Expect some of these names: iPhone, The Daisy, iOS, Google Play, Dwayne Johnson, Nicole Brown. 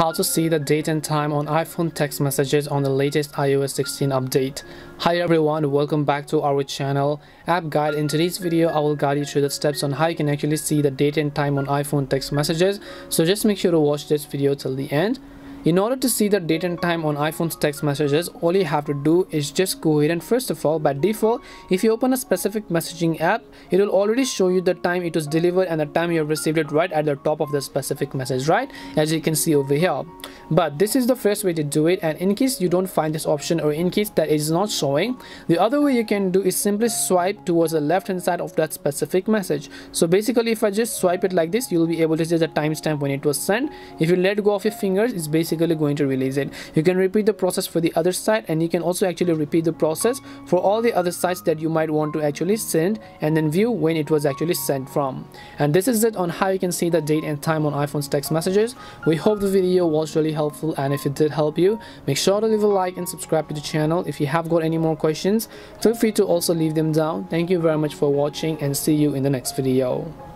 How to see the date and time on iPhone text messages on the latest iOS 16 update. Hi everyone, welcome back to our channel App Guide. In today's video I will guide you through the steps on how you can actually see the date and time on iPhone text messages, so just make sure to watch this video till the end. In order to see the date and time on iPhone's text messages, all you have to do is just go ahead and first of all, by default, if you open a specific messaging app, it will already show you the time it was delivered and the time you have received it right at the top of the specific message, right? As you can see over here. But this is the first way to do it, and in case you don't find this option or in case that it is not showing, the other way you can do is simply swipe towards the left hand side of that specific message. So basically if I just swipe it like this, you will be able to see the timestamp when it was sent. If you let go of your fingers, it's basically going to release it. You can repeat the process for the other side, and you can also actually repeat the process for all the other sites that you might want to actually send and then view when it was actually sent from. And this is it on how you can see the date and time on iPhone's text messages. We hope the video was really helpful, and if it did help you, make sure to leave a like and subscribe to the channel. If you have got any more questions, feel free to also leave them down. Thank you very much for watching, and see you in the next video.